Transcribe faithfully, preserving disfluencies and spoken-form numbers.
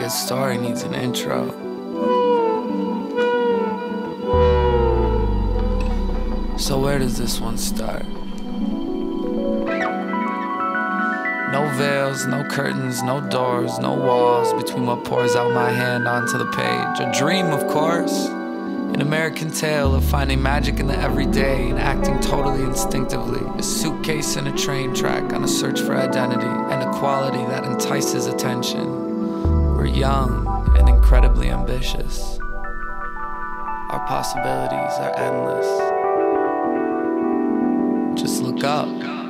good story needs an intro. So where does this one start? No veils, no curtains, no doors, no walls between what pours out my hand onto the page. A dream, of course. An American tale of finding magic in the everyday and acting totally instinctively. A suitcase and a train track on a search for identity and a quality that entices attention. We're young and incredibly ambitious. Our possibilities are endless. Just look up.